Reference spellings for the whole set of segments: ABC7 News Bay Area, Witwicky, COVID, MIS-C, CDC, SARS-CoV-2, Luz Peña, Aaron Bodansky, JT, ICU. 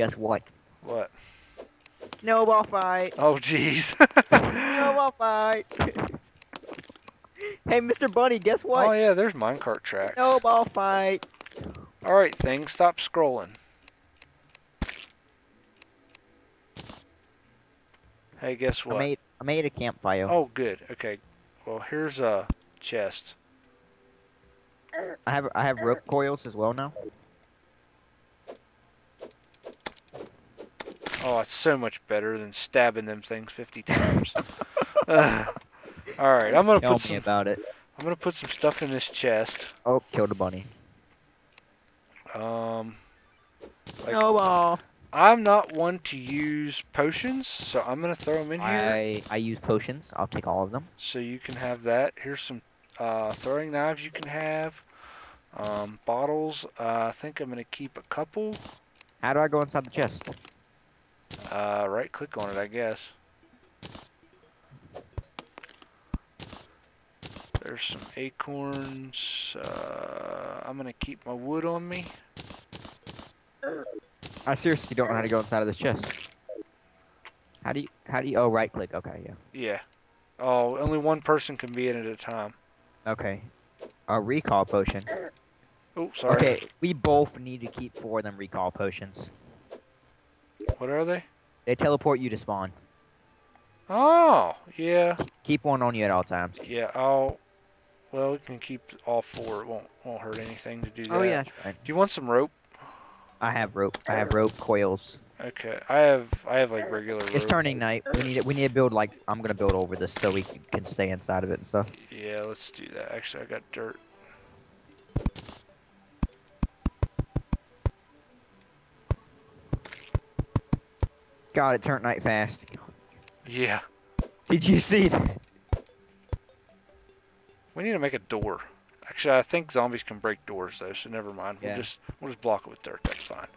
Guess what? What? Snowball fight. Oh, jeez. Snowball fight. Hey, Mr. Bunny, guess what? Oh, yeah, there's minecart tracks. Snowball fight. All right, thing, stop scrolling. Hey, guess what? I made a campfire. Oh, good. Okay. Well, here's a chest. I have rope coils as well now. Oh, it's so much better than stabbing them things 50 times. All right, I'm gonna put some. Tell me about it. I'm gonna put some stuff in this chest. Oh, killed a bunny. Like, snowball. I'm not one to use potions, so I'm gonna throw them in here. I use potions. I'll take all of them. So you can have that. Here's some throwing knives you can have. Bottles. I think I'm gonna keep a couple. How do I go inside the chest? Right click on it, I guess. There's some acorns. I'm gonna keep my wood on me. I seriously don't know how to go inside of this chest. How do you, oh, right click, okay, yeah. Yeah. Oh, only one person can be in it at a time. Okay. A recall potion. Oh, sorry. Okay, we both need to keep 4 of them recall potions. What are they? They teleport you to spawn. Oh, yeah. Keep one on you at all times. Yeah, I'll... Well, we can keep all 4. It won't hurt anything to do that. Oh, yeah, that's right. Do you want some rope? I have rope. I have rope coils. Okay, I have like regular rope. It's turning night. We need to build like I'm gonna build over this so we can stay inside of it and stuff. Yeah, let's do that. Actually, I got dirt. God, it turned night fast. Yeah. Did you see that? We need to make a door. Actually, I think zombies can break doors though, so never mind. Yeah. We'll just block it with dirt. That's fine.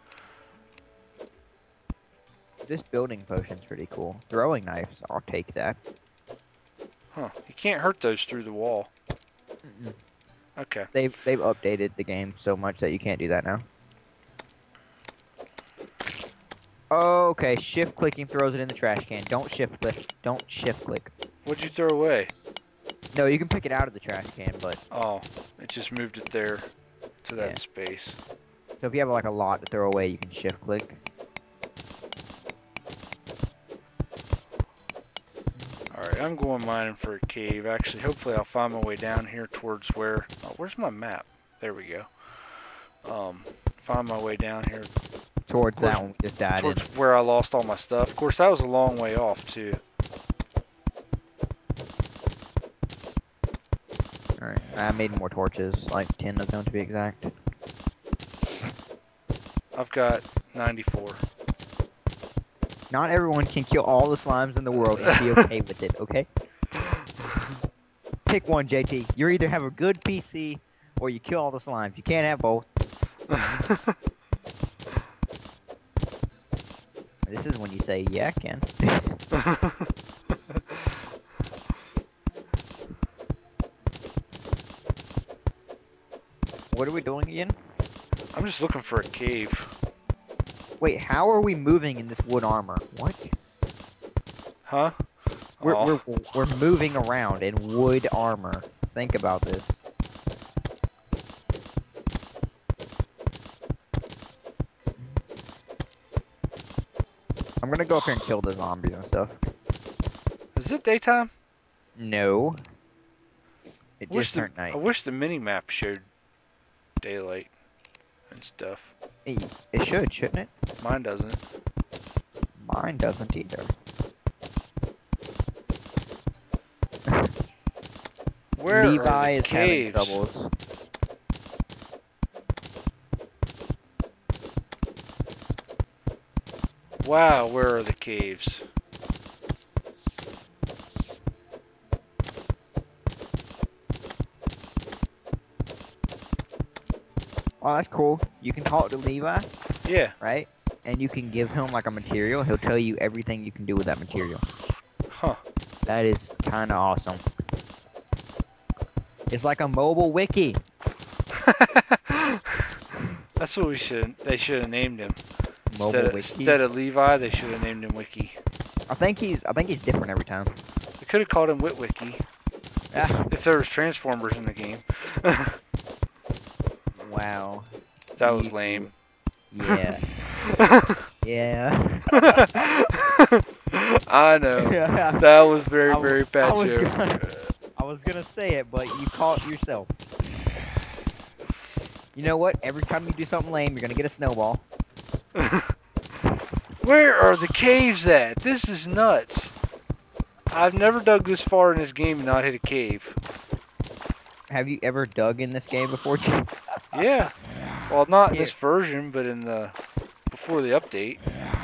This building potion's pretty cool. Throwing knives, I'll take that. Huh? You can't hurt those through the wall. Mm-mm. Okay. They've updated the game so much that you can't do that now. Okay, shift clicking throws it in the trash can. Don't shift click. Don't shift click. What'd you throw away? No, you can pick it out of the trash can, but... Oh, it just moved it there to that space. So if you have, like, a lot to throw away, you can shift-click. Alright, I'm going mining for a cave. Actually, hopefully I'll find my way down here towards where... Oh, where's my map? There we go. Find my way down here. Towards that one we just died in. Towards where I lost all my stuff. Of course, that was a long way off, too. Alright, I made more torches, like 10 of them to be exact. I've got 94. Not everyone can kill all the slimes in the world and be okay with it, okay? Pick one, JT. You either have a good PC or you kill all the slimes. You can't have both. This is when you say, yeah, I can. What are we doing again? I'm just looking for a cave. Wait, how are we moving in this wood armor? What? Huh? We're moving around in wood armor. Think about this. I'm gonna go up here and kill the zombies and stuff. Is it daytime? No. It just turned night. I wish the mini-map showed daylight and stuff. It should, shouldn't it? Mine doesn't. Mine doesn't either. Where Levi is having troubles. Wow, where are the caves? Oh, that's cool. You can talk to Levi. Yeah. Right? And you can give him, like, a material. He'll tell you everything you can do with that material. Huh. That is kind of awesome. It's like a mobile wiki. That's what they should have named him. Mobile Wiki. Instead of Levi, they should have named him Wiki. I think he's different every time. They could have called him Witwicky. Yeah. If there was Transformers in the game. Wow. That was lame. Yeah. Yeah. I know. Yeah. That was very bad joke. I was gonna say it, but you caught it yourself. You know what? Every time you do something lame, you're gonna get a snowball. Where are the caves at? This is nuts. I've never dug this far in this game and not hit a cave. Have you ever dug in this game before, Jim? Yeah. Well, not in this version, but in the before the update.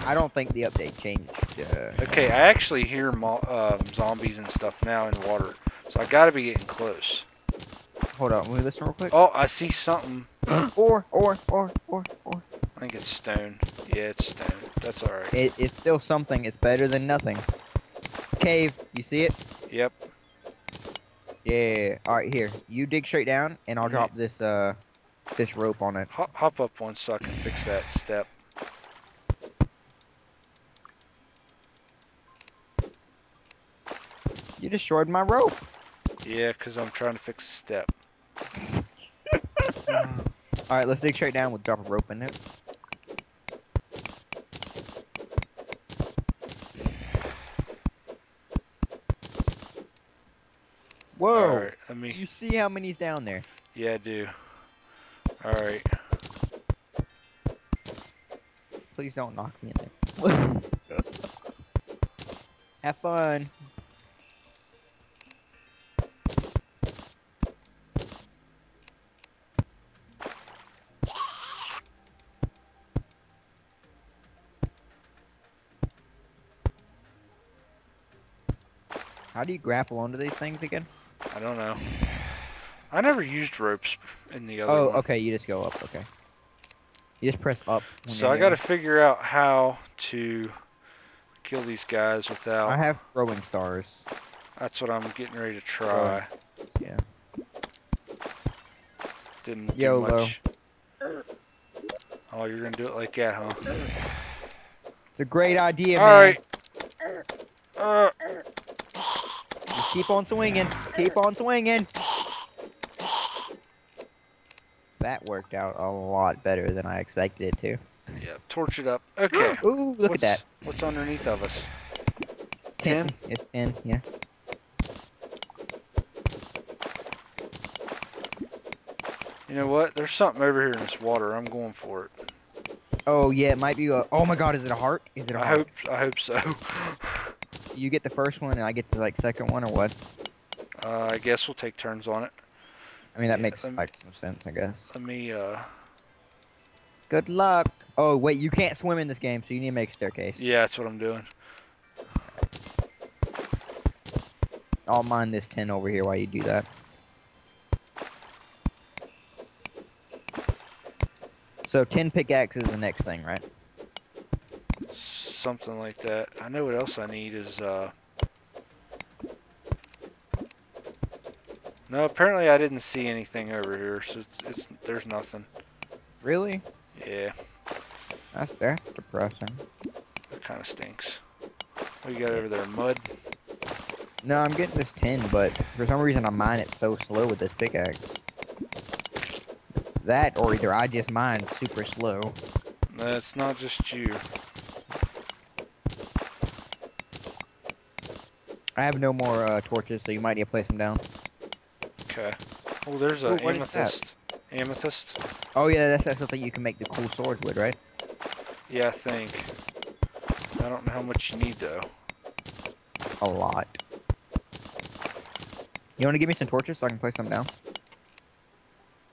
I don't think the update changed. Okay, I actually hear zombies and stuff now in water, so I gotta be getting close. Hold on, move this real quick. Oh, I see something. or. I think it's stone. Yeah, it's stone. That's alright. It's still something. It's better than nothing. Cave. You see it? Yep. Yeah. Alright, here. You dig straight down, and I'll drop this this rope on it. Hop up one so I can fix that step. You destroyed my rope. Yeah, because I'm trying to fix the step. Alright, let's dig straight down. We'll drop a rope in it. Whoa! Right, let me... You see how many's down there? Yeah, I do. Alright. Please don't knock me in there. Have fun. How do you grapple onto these things again? I don't know. I never used ropes in the other one. Oh, okay, you just go up, okay. You just press up. So I gotta figure out how to kill these guys without... I have throwing stars. That's what I'm getting ready to try. Yeah. Didn't do much. Oh, you're gonna do it like that, huh? It's a great idea, man. Alright. Keep on swinging. Keep on swinging. That worked out a lot better than I expected it to. Yeah, torch it up. Okay. Ooh, look at that. What's underneath of us? 10? It's 10, yeah. You know what? There's something over here in this water. I'm going for it. Oh, yeah, it might be a... Oh, my God, is it a heart? Is it a heart? I hope so. You get the first one and I get the second one or what? I guess we'll take turns on it. I mean that makes some sense, I guess. Let me Good luck. Oh wait, you can't swim in this game, so you need to make a staircase. Yeah, that's what I'm doing. I'll mine this 10 over here while you do that. So 10 pickaxe is the next thing, right? Something like that. I know what else I need is, No, apparently I didn't see anything over here, so there's nothing. Really? Yeah. That's depressing. That kind of stinks. What do you got over there, mud? No, I'm getting this tin, but for some reason I mine it so slow with this pickaxe. That, or either I just mine super slow. No, it's not just you. I have no more torches, so you might need to place them down. Okay. Oh, there's an amethyst. Amethyst? Oh, yeah, that's something you can make the cool sword with, right? Yeah, I think. I don't know how much you need, though. A lot. You want to give me some torches so I can place them down?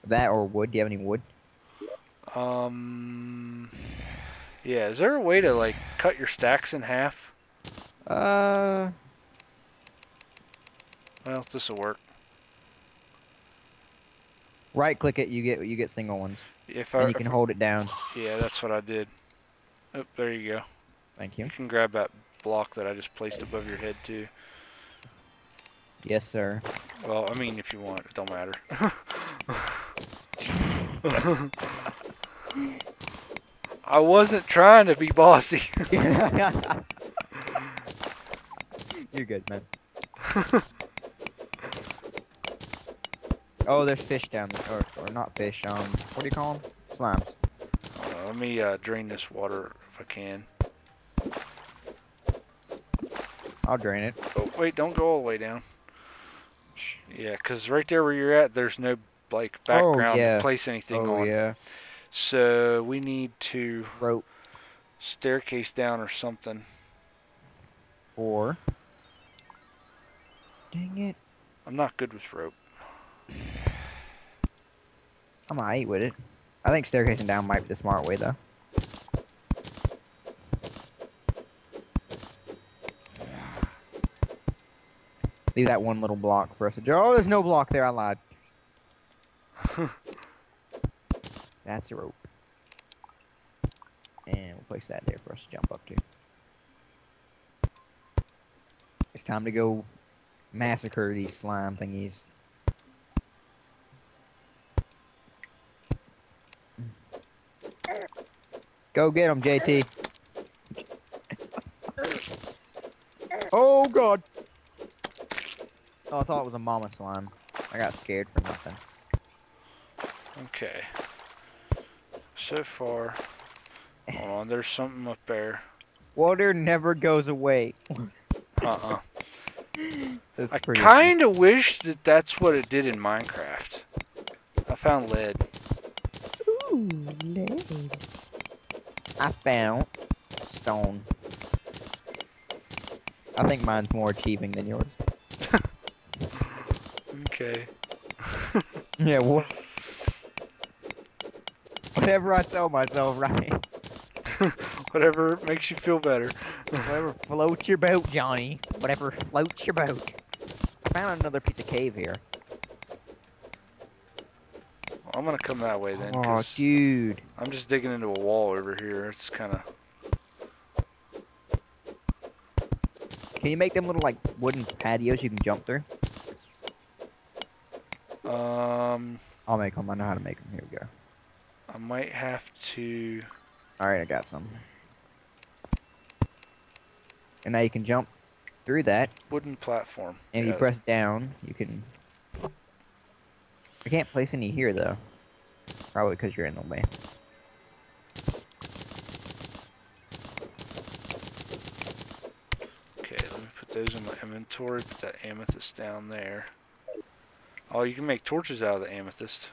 That or wood? Do you have any wood? Yeah, is there a way to, like, cut your stacks in half? Well, this'll work. Right click it, you get single ones. And you can hold it down. Yeah, that's what I did. Oh, there you go. Thank you. You can grab that block that I just placed above your head too. Yes, sir. Well, I mean if you want, it don't matter. I wasn't trying to be bossy. You're good, man. Oh, there's fish down there, or not fish, what do you call them? Slimes. Let me drain this water if I can. I'll drain it. Oh, wait, don't go all the way down. Yeah, because right there where you're at, there's no like background to place anything on. Yeah. So we need to rope staircase down or something. Or. Dang it. I'm not good with rope. I'm gonna eat with it. I think staircasing down might be the smart way, though. Leave that one little block for us to draw. Oh, there's no block there. I lied. That's a rope. And we'll place that there for us to jump up to. It's time to go massacre these slime thingies. Go get him, JT. Oh, God. Oh, I thought it was a mama slime. I got scared for nothing. Okay. So far. Hold on, there's something up there. Water never goes away. I kind of wish that that's what it did in Minecraft. I found lead. Ooh, lead. I found stone. I think mine's more achieving than yours. Okay. Yeah, whatever I tell myself, right? Whatever makes you feel better. Whatever floats your boat, Johnny. Whatever floats your boat. I found another piece of cave here. I'm gonna come that way then. Oh, dude! I'm just digging into a wall over here. It's kind of. Can you make them little like wooden patios you can jump through? I'll make them. I know how to make them. Here we go. I might have to. All right, I got some. And now you can jump through that wooden platform. And if you press down, you can. I can't place any here though. Probably because you're in the way. Okay, let me put those in my inventory. Put that amethyst down there. Oh, you can make torches out of the amethyst.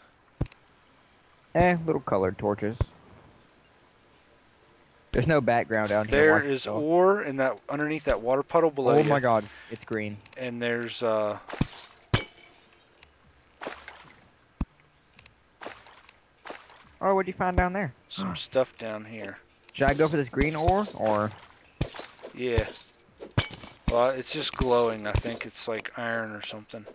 Eh, little colored torches. There's no background down here. There is ore in that underneath that water puddle below. Oh my God, it's green. And there's Oh, what'd you find down there? Some stuff down here. Should I go for this green ore, or? Yeah. Well, it's just glowing. I think it's like iron or something.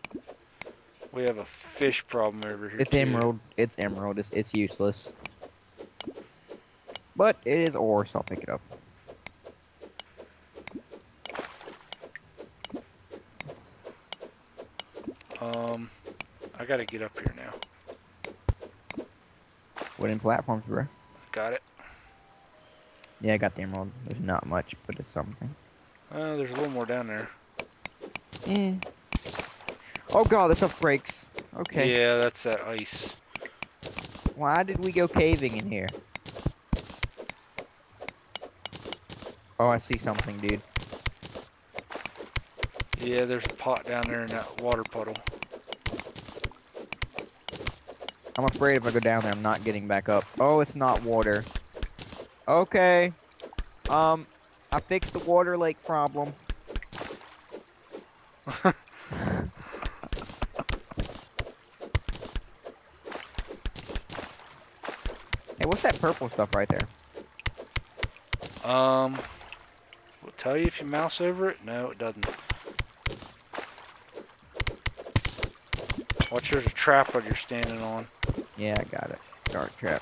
We have a fish problem over here. It's emerald. It's emerald. It's useless. But it is ore, so I'll pick it up. I gotta get up here now. Wooden platforms, bro. Got it. Yeah, I got the emerald. There's not much, but it's something. There's a little more down there. Yeah. Oh God, this stuff breaks. Okay. Yeah, that's that ice. Why did we go caving in here? Oh, I see something, dude. Yeah, there's a pot down there in that water puddle. I'm afraid if I go down there, I'm not getting back up. Oh, it's not water. Okay. I fixed the water lake problem. Hey, what's that purple stuff right there? Will tell you if you mouse over it. No, it doesn't. Watch, there's a trap that you're standing on. Yeah, I got it. Dark trap.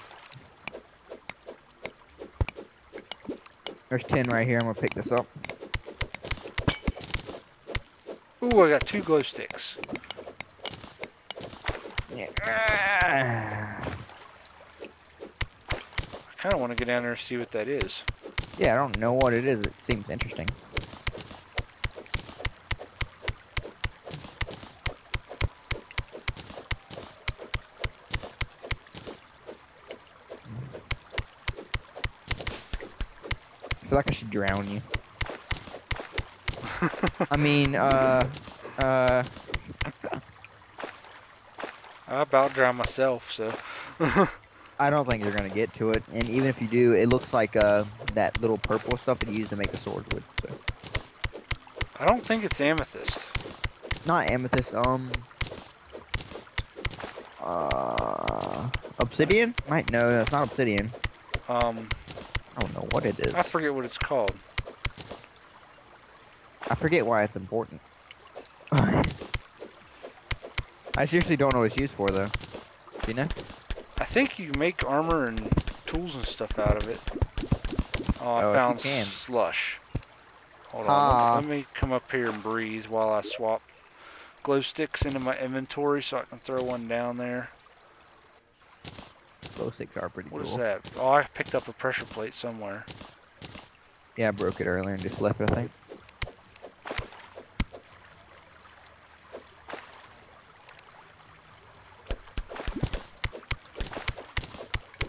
There's 10 right here. I'm going to pick this up. Ooh, I got 2 glow sticks. Yeah. I Kind of want to get down there and see what that is. Yeah, I don't know what it is. It seems interesting. I feel like I should drown you. I mean, I about drown myself, so. I don't think you're gonna get to it, and even if you do, it looks like that little purple stuff that you use to make a sword with. So. I don't think it's amethyst. Not amethyst. Obsidian? Might no, it's not obsidian. I don't know what it is. I forget what it's called. I forget why it's important. I seriously don't know what it's used for, though. Do you know? I think you make armor and tools and stuff out of it. Oh, I found slush. Hold on. Let me come up here and breathe while I swap glow sticks into my inventory so I can throw one down there. Glow sticks are pretty cool. What is that? Oh, I picked up a pressure plate somewhere. Yeah, I broke it earlier and just left it, I think.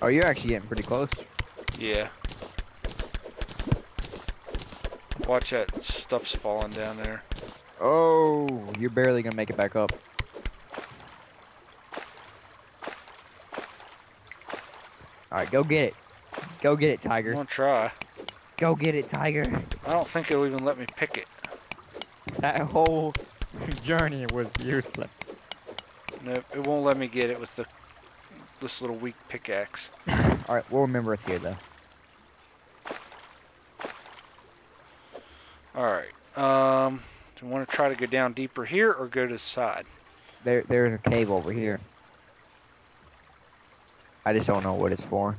Oh, you're actually getting pretty close. Yeah. Watch that stuff's falling down there. Oh, you're barely gonna make it back up. Alright, go get it. Go get it, Tiger. I'm gonna try. Go get it, Tiger. I don't think it'll even let me pick it. That whole journey was useless. Nope, it won't let me get it with the this little weak pickaxe. Alright, we'll remember it's here, though. Alright. Do you want to try to go down deeper here or go to the side? There's a cave over here. I just don't know what it's for.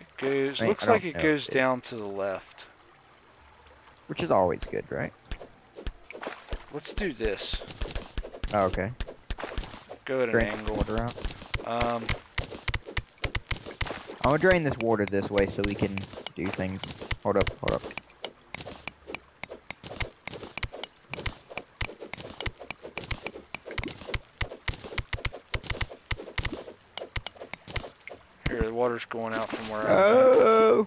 It goes... looks like it goes down to the left. Which is always good, right? Let's do this. Oh, okay. Go at an angle. Water out. I'm gonna drain this water this way so we can do things. Hold up, hold up. Here, the water's going out from where I'm at.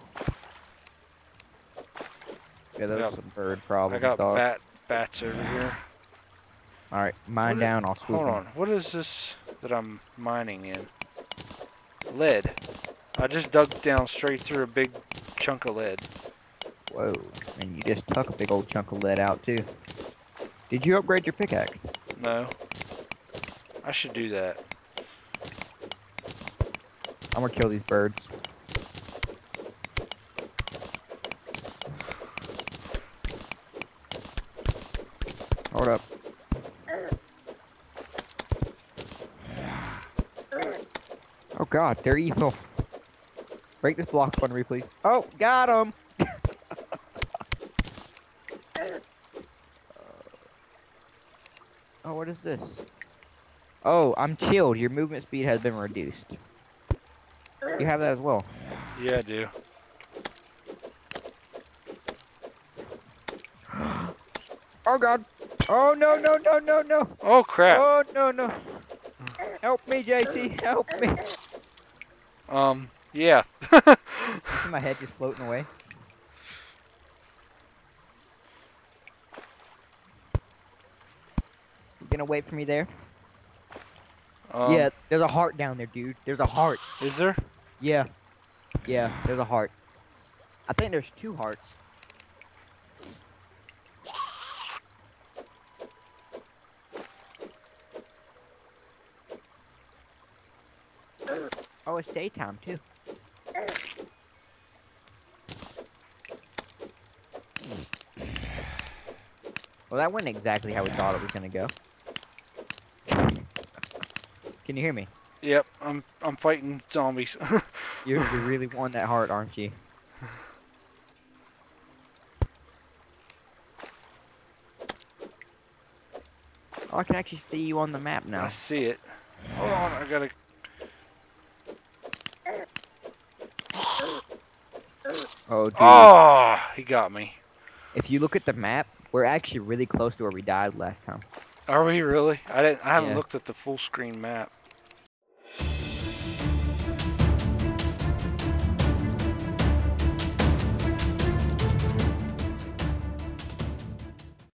Yeah, that was some bird problem. I got bats over here. All right, mine down, I'll swoop. Hold on, what is this that I'm mining in? Lead. I just dug down straight through a big chunk of lead. Whoa, and you just tuck a big old chunk of lead out too. Did you upgrade your pickaxe? No. I should do that. I'm gonna kill these birds. Hold up. Oh god, they're evil. Break this block for me, please. Oh, got him! Oh, what is this? Oh, I'm chilled. Your movement speed has been reduced. You have that as well. Yeah, I do. Oh god! Oh no, no, no, no, no! Oh crap! Oh no, no! Help me, JT! Help me! Yeah. My head just floating away. You gonna wait for me there? Yeah, there's a heart down there, dude. There's a heart. Is there? Yeah. Yeah, there's a heart. I think there's two hearts. Oh, it's daytime, too. Well, that went exactly how we thought it was gonna go. Can you hear me? Yep, I'm fighting zombies. you really want that heart, aren't you? Oh, I can actually see you on the map now. I see it. Hold on, I gotta... Oh, dude. Oh, he got me. If you look at the map, we're actually really close to where we died last time. Are we really? I haven't looked at the full screen map.